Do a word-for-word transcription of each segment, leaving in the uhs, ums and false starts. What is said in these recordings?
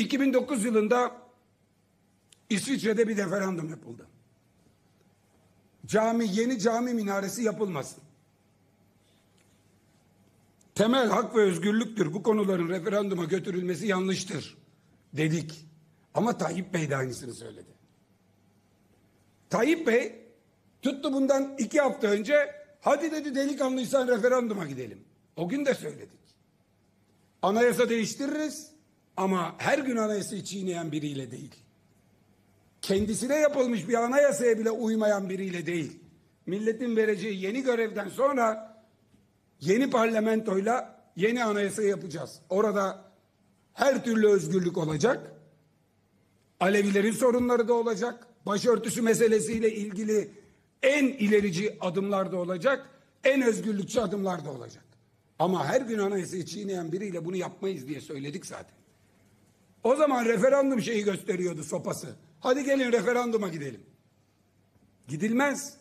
iki bin dokuz yılında İsviçre'de bir referandum yapıldı. Cami, yeni cami minaresi yapılmasın. Temel hak ve özgürlüktür. Bu konuların referanduma götürülmesi yanlıştır dedik. Ama Tayyip Bey de aynısını söyledi. Tayyip Bey tuttu bundan iki hafta önce, hadi dedi delikanlıysan referanduma gidelim. O gün de söyledik. Anayasa değiştiririz ama her gün anayasayı çiğneyen biriyle değil. Kendisine yapılmış bir anayasaya bile uymayan biriyle değil. Milletin vereceği yeni görevden sonra yeni parlamentoyla yeni anayasa yapacağız. Orada her türlü özgürlük olacak. Alevilerin sorunları da olacak. Başörtüsü meselesiyle ilgili en ilerici adımlar da olacak. En özgürlükçü adımlar da olacak. Ama her gün anayasayı çiğneyen biriyle bunu yapmayız diye söyledik zaten. O zaman referandum şeyi gösteriyordu, sopası. Hadi gelin referanduma gidelim. Gidilmez.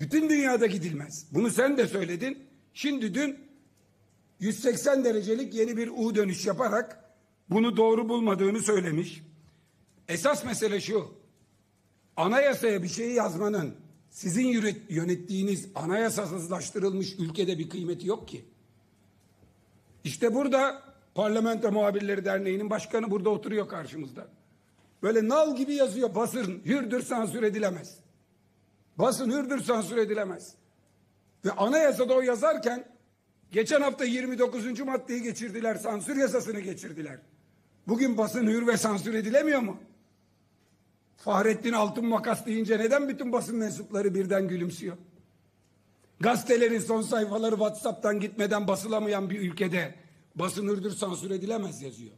Bütün dünyada gidilmez. Bunu sen de söyledin. Şimdi dün yüz seksen derecelik yeni bir U dönüş yaparak bunu doğru bulmadığını söylemiş. Esas mesele şu. Anayasaya bir şeyi yazmanın sizin yönettiğiniz anayasasızlaştırılmış ülkede bir kıymeti yok ki. İşte burada Parlamento Muhabirleri Derneği'nin başkanı burada oturuyor karşımızda. Böyle nal gibi yazıyor, basın hürdür, sansür edilemez. Basın hürdür, sansür edilemez. Ve anayasada o yazarken geçen hafta yirmi dokuzuncu maddeyi geçirdiler, sansür yasasını geçirdiler. Bugün basın hür ve sansür edilemiyor mu? Fahrettin Altın Makas deyince neden bütün basın mensupları birden gülümsüyor? Gazetelerin son sayfaları WhatsApp'tan gitmeden basılamayan bir ülkede basın hürdür, sansür edilemez yazıyor.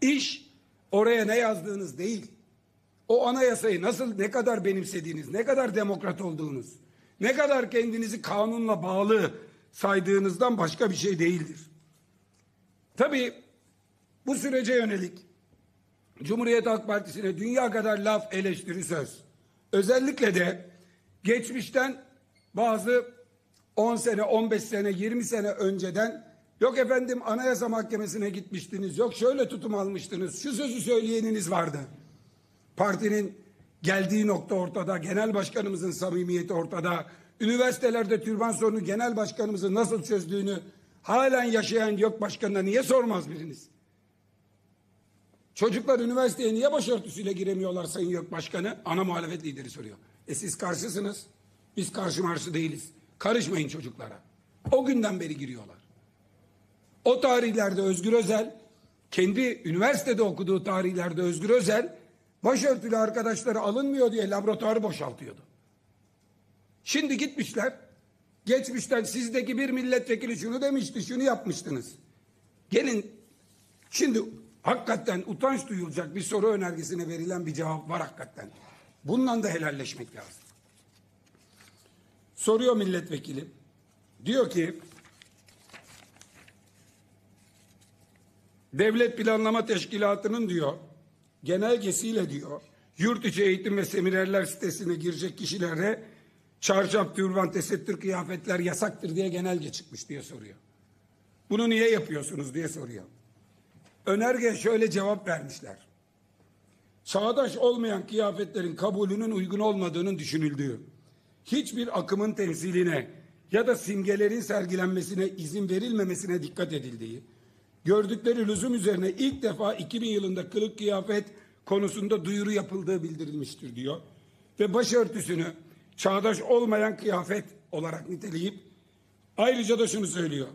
İş oraya ne yazdığınız değil. O anayasayı nasıl, ne kadar benimsediğiniz, ne kadar demokrat olduğunuz, ne kadar kendinizi kanunla bağlı saydığınızdan başka bir şey değildir. Tabii bu sürece yönelik Cumhuriyet Halk Partisi'ne dünya kadar laf, eleştiri, söz. Özellikle de geçmişten bazı on sene, on beş sene, yirmi sene önceden, yok efendim Anayasa Mahkemesi'ne gitmiştiniz, yok şöyle tutum almıştınız, şu sözü söyleyeniniz vardı. Partinin geldiği nokta ortada, genel başkanımızın samimiyeti ortada, üniversitelerde türban sorunu genel başkanımızın nasıl çözdüğünü halen yaşayan YÖK Başkanı'na niye sormaz biriniz? Çocuklar üniversiteye niye başörtüsüyle giremiyorlar Sayın YÖK Başkanı? Ana muhalefet lideri soruyor. E siz karşısınız, biz karşı marşı değiliz. Karışmayın çocuklara. O günden beri giriyorlar. O tarihlerde Özgür Özel, kendi üniversitede okuduğu tarihlerde Özgür Özel, başörtülü arkadaşları alınmıyor diye laboratuvarı boşaltıyordu. Şimdi gitmişler, geçmişten sizdeki bir milletvekili şunu demişti, şunu yapmıştınız. Gelin, şimdi hakikaten utanç duyulacak bir soru önergesine verilen bir cevap var hakikaten. Bununla da helalleşmek lazım. Soruyor milletvekili, diyor ki, Devlet Planlama Teşkilatı'nın diyor, genelgesiyle diyor, yurt içi eğitim ve seminerler sitesine girecek kişilere çarşaf, türban, tesettür, kıyafetler yasaktır diye genelge çıkmış diye soruyor. Bunu niye yapıyorsunuz diye soruyor. Önerge şöyle cevap vermişler. Çağdaş olmayan kıyafetlerin kabulünün uygun olmadığının düşünüldüğü, hiçbir akımın temsiline ya da simgelerin sergilenmesine izin verilmemesine dikkat edildiği, gördükleri lüzum üzerine ilk defa iki bin yılında kılık kıyafet konusunda duyuru yapıldığı bildirilmiştir diyor. Ve başörtüsünü çağdaş olmayan kıyafet olarak niteleyip ayrıca da şunu söylüyor.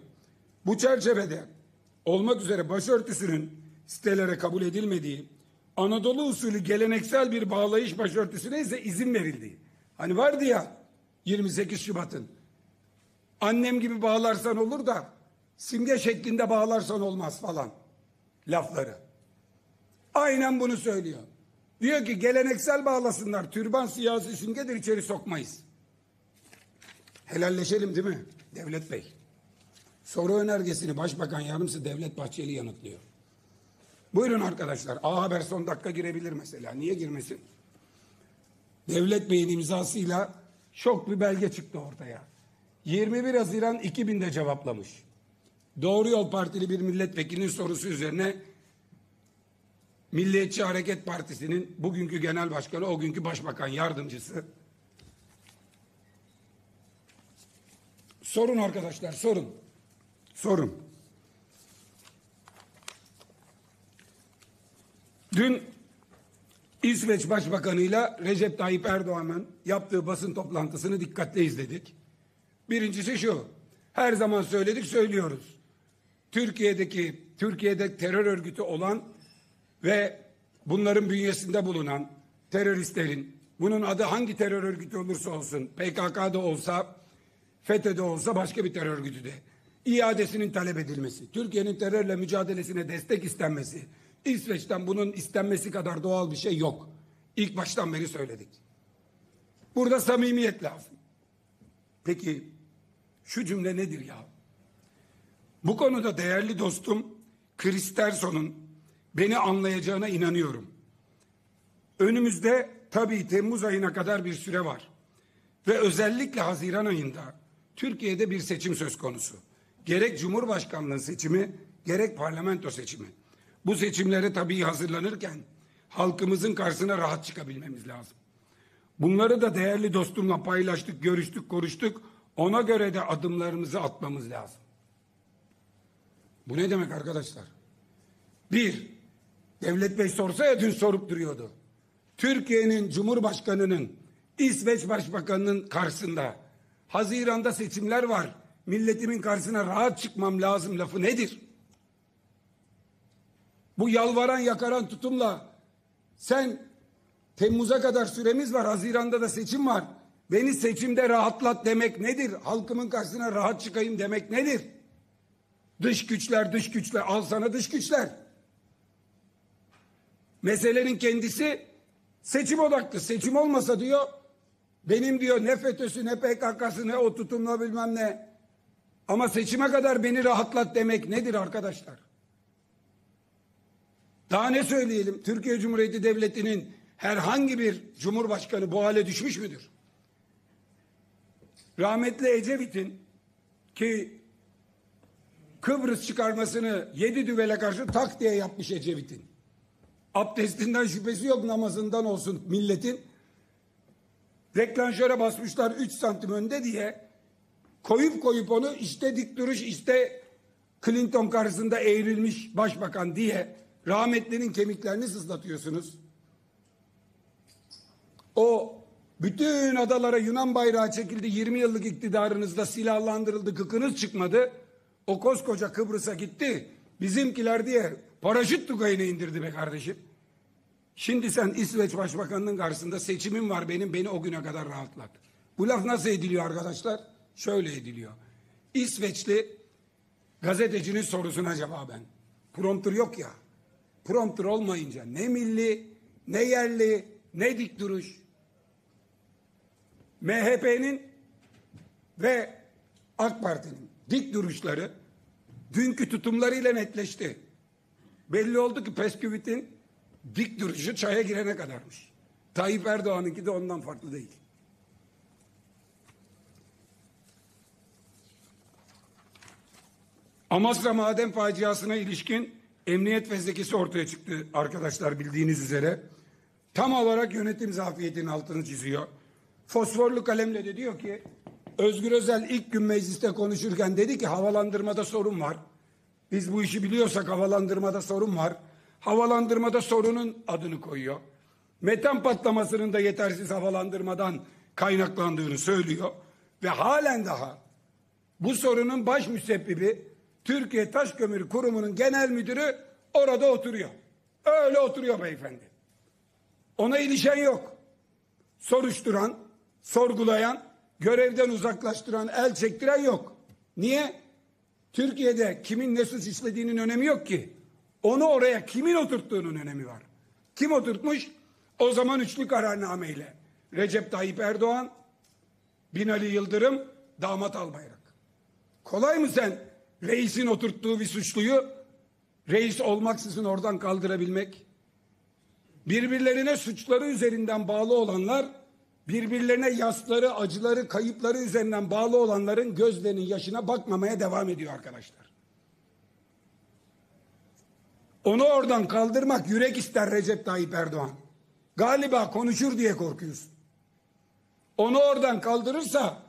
Bu çerçevede olmak üzere başörtüsünün sitelere kabul edilmediği, Anadolu usulü geleneksel bir bağlayış başörtüsüne ise izin verildiği. Hani vardı ya yirmi sekiz Şubat'ın annem gibi bağlarsan olur da simge şeklinde bağlarsan olmaz falan lafları. Aynen bunu söylüyor. Diyor ki geleneksel bağlasınlar, türban siyasi simgedir, içeri sokmayız. Helalleşelim değil mi Devlet Bey? Soru önergesini Başbakan Yardımcısı Devlet Bahçeli yanıtlıyor. Buyurun arkadaşlar, A Haber son dakika girebilir mesela. Niye girmesin? Devlet Bey'in imzasıyla şok bir belge çıktı ortaya. yirmi bir Haziran iki binde cevaplamış. Doğru Yol Partili bir milletvekilinin sorusu üzerine Milliyetçi Hareket Partisi'nin bugünkü genel başkanı, o günkü başbakan yardımcısı. Sorun arkadaşlar, sorun. Sorun. Dün İsveç Başbakanı'yla Recep Tayyip Erdoğan'ın yaptığı basın toplantısını dikkatle izledik. Birincisi şu, her zaman söyledik, söylüyoruz. Türkiye'deki, Türkiye'de terör örgütü olan ve bunların bünyesinde bulunan teröristlerin, bunun adı hangi terör örgütü olursa olsun, P K K'da olsa, FETÖ'de olsa, başka bir terör örgütü de, iadesinin talep edilmesi, Türkiye'nin terörle mücadelesine destek istenmesi, İsveç'ten bunun istenmesi kadar doğal bir şey yok. İlk baştan beri söyledik. Burada samimiyet lazım. Peki şu cümle nedir ya? Bu konuda değerli dostum Kristerson'un beni anlayacağına inanıyorum. Önümüzde tabii Temmuz ayına kadar bir süre var. Ve özellikle Haziran ayında Türkiye'de bir seçim söz konusu. Gerek Cumhurbaşkanlığı seçimi, gerek parlamento seçimi. Bu seçimlere tabii hazırlanırken halkımızın karşısına rahat çıkabilmemiz lazım. Bunları da değerli dostumla paylaştık, görüştük, konuştuk. Ona göre de adımlarımızı atmamız lazım. Bu ne demek arkadaşlar? Bir, Devlet Bey sorsa ya, dün sorup duruyordu. Türkiye'nin Cumhurbaşkanı'nın, İsveç Başbakanı'nın karşısında Haziran'da seçimler var. Milletimin karşısına rahat çıkmam lazım lafı nedir? Bu yalvaran yakaran tutumla sen Temmuz'a kadar süremiz var, Haziran'da da seçim var, beni seçimde rahatlat demek nedir? Halkımın karşısına rahat çıkayım demek nedir? Dış güçler, dış güçler, al sana dış güçler. Meselenin kendisi seçim odaklı. Seçim olmasa diyor, benim diyor ne FETÖ'sü ne P K K'sı ne o tutumla bilmem ne, ama seçime kadar beni rahatlat demek nedir arkadaşlar? Daha ne söyleyelim? Türkiye Cumhuriyeti Devleti'nin herhangi bir cumhurbaşkanı bu hale düşmüş müdür? Rahmetli Ecevit'in ki Kıbrıs çıkarmasını yedi düvele karşı tak diye yapmış Ecevit'in. Abdestinden şüphesi yok, namazından olsun milletin. Deklanşöre basmışlar üç santim önde diye, koyup koyup onu işte dik duruş, işte Clinton karşısında eğrilmiş başbakan diye rahmetlinin kemiklerini sızlatıyorsunuz. O bütün adalara Yunan bayrağı çekildi, yirmi yıllık iktidarınızda silahlandırıldı, kıkınız çıkmadı. O koskoca Kıbrıs'a gitti, bizimkiler diye paraşüt tugayını indirdi be kardeşim. Şimdi sen İsveç Başbakanı'nın karşısında seçimim var benim, beni o güne kadar rahatlat. Bu laf nasıl ediliyor arkadaşlar? Şöyle ediliyor. İsveçli gazetecinin sorusuna cevaben. Prompter yok ya. Prompter olmayınca ne milli, ne yerli, ne dik duruş. M H P'nin ve AK Parti'nin dik duruşları dünkü tutumlarıyla netleşti. Belli oldu ki Peskovit'in dik duruşu çaya girene kadarmış. Tayyip Erdoğan'ınki de ondan farklı değil. Amasra Maden Faciası'na ilişkin emniyet fezlekesi ortaya çıktı arkadaşlar, bildiğiniz üzere. Tam olarak yönetim zafiyetinin altını çiziyor. Fosforlu kalemle de diyor ki, Özgür Özel ilk gün mecliste konuşurken dedi ki havalandırmada sorun var. Biz bu işi biliyorsak havalandırmada sorun var. Havalandırmada sorunun adını koyuyor. Metan patlamasının da yetersiz havalandırmadan kaynaklandığını söylüyor. Ve halen daha bu sorunun baş müsebbibi Türkiye Taşkömürü Kurumu'nun genel müdürü orada oturuyor. Öyle oturuyor beyefendi. Ona ilişen yok. Soruşturan, sorgulayan, görevden uzaklaştıran, el çektiren yok. Niye? Türkiye'de kimin ne suç işlediğinin önemi yok ki. Onu oraya kimin oturttuğunun önemi var. Kim oturtmuş? O zaman üçlü kararnameyle. Recep Tayyip Erdoğan, Binali Yıldırım, Damat Albayrak. Kolay mı sen reisin oturttuğu bir suçluyu reis olmaksızın oradan kaldırabilmek? Birbirlerine suçları üzerinden bağlı olanlar, birbirlerine yasları, acıları, kayıpları üzerinden bağlı olanların gözlerinin yaşına bakmamaya devam ediyor arkadaşlar. Onu oradan kaldırmak yürek ister Recep Tayyip Erdoğan. Galiba konuşur diye korkuyorsun. Onu oradan kaldırırsa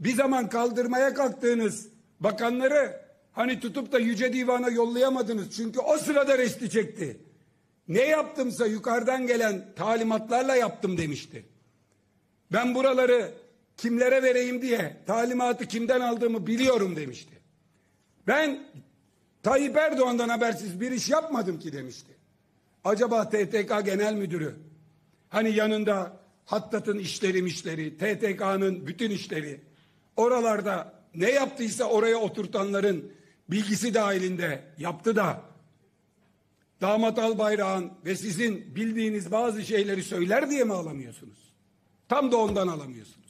bir zaman kaldırmaya kalktığınız bakanları hani tutup da Yüce Divan'a yollayamadınız. Çünkü o sırada resti çekti. Ne yaptımsa yukarıdan gelen talimatlarla yaptım demişti. Ben buraları kimlere vereyim diye talimatı kimden aldığımı biliyorum demişti. Ben Tayyip Erdoğan'dan habersiz bir iş yapmadım ki demişti. Acaba T T K Genel Müdürü, hani yanında Hattat'ın işleri işleri, T T K'nın bütün işleri, oralarda ne yaptıysa oraya oturtanların bilgisi dahilinde yaptı da Damat Albayrak'ın ve sizin bildiğiniz bazı şeyleri söyler diye mi alamıyorsunuz? Tam da ondan alamıyorsunuz.